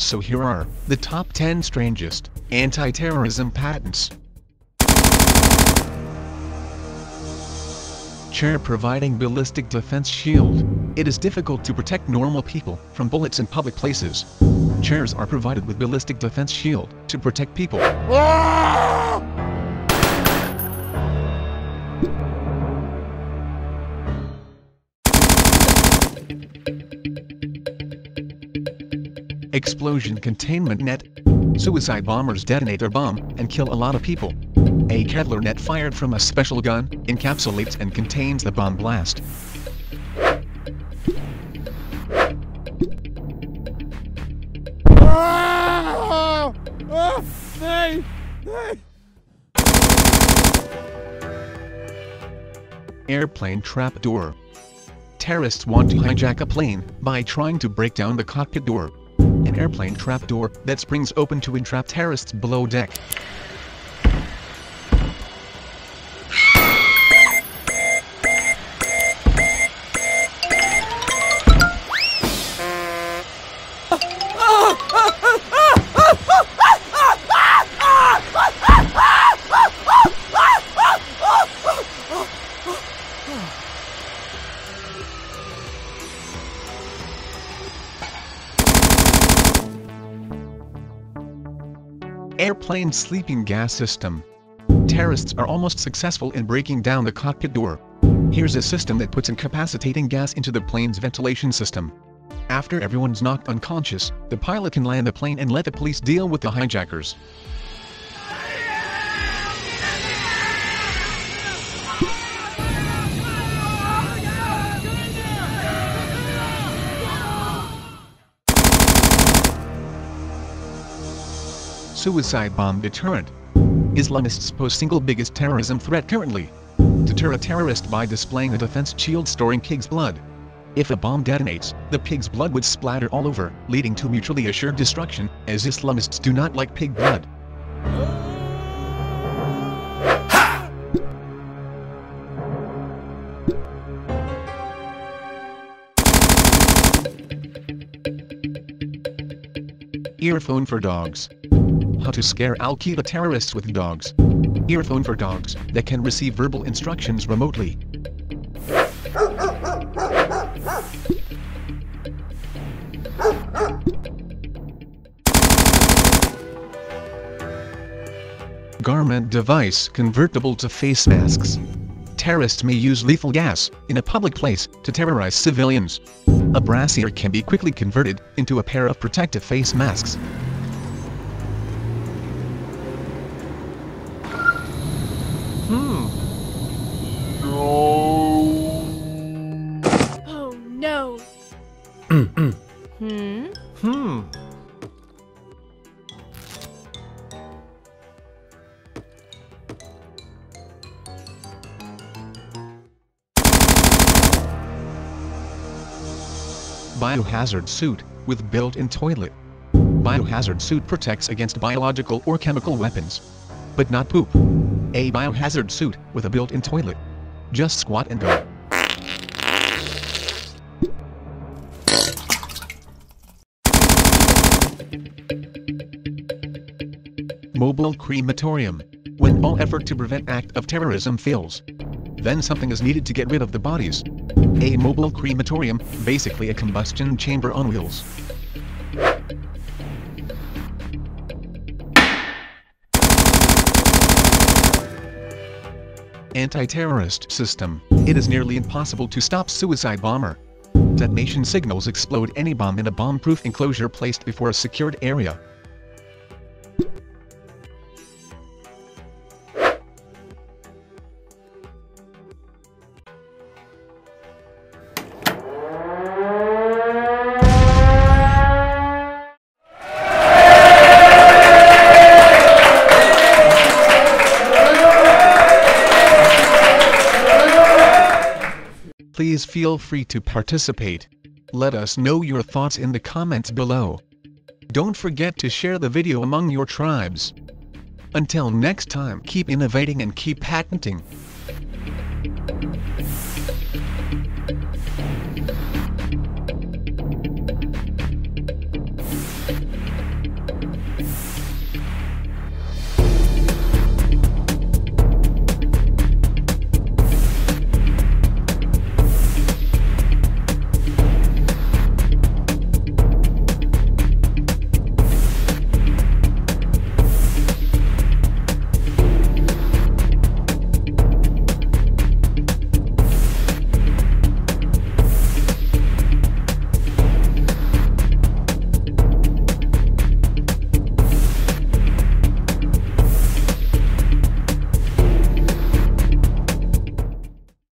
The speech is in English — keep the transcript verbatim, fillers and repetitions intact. So here are the top ten strangest anti-terrorism patents. Chair providing ballistic defense shield. It is difficult to protect normal people from bullets in public places. Chairs are provided with ballistic defense shield to protect people. Explosion containment net. Suicide bombers detonate their bomb and kill a lot of people. A Kevlar net fired from a special gun encapsulates and contains the bomb blast. Oh! Oh! Hey! Hey! Airplane trapdoor. Terrorists want to hijack a plane by trying to break down the cockpit door. An airplane trapdoor that springs open to entrap terrorists below deck. Airplane sleeping gas system. Terrorists are almost successful in breaking down the cockpit door. Here's a system that puts incapacitating gas into the plane's ventilation system. After everyone's knocked unconscious, the pilot can land the plane and let the police deal with the hijackers. Suicide bomb deterrent. Islamists pose single biggest terrorism threat currently. Deter a terrorist by displaying a defense shield storing pig's blood. If a bomb detonates, the pig's blood would splatter all over, leading to mutually assured destruction, as Islamists do not like pig blood. Ha! Earphone for dogs. How to scare Al-Qaeda terrorists with dogs. Earphone for dogs that can receive verbal instructions remotely. Garment device convertible to face masks. Terrorists may use lethal gas in a public place to terrorize civilians. A brassiere can be quickly converted into a pair of protective face masks. Hmm. No. Oh no. Hmm. Hmm. Biohazard suit with built-in toilet. Biohazard suit protects against biological or chemical weapons, but not poop. A biohazard suit with a built-in toilet. Just squat and go. Mobile crematorium. When all effort to prevent act of terrorism fails, then something is needed to get rid of the bodies. A mobile crematorium, basically a combustion chamber on wheels. Anti-terrorist system. It is nearly impossible to stop suicide bomber. Detonation signals explode any bomb in a bomb-proof enclosure placed before a secured area. Please feel free to participate. Let us know your thoughts in the comments below. Don't forget to share the video among your tribes. Until next time, keep innovating and keep patenting.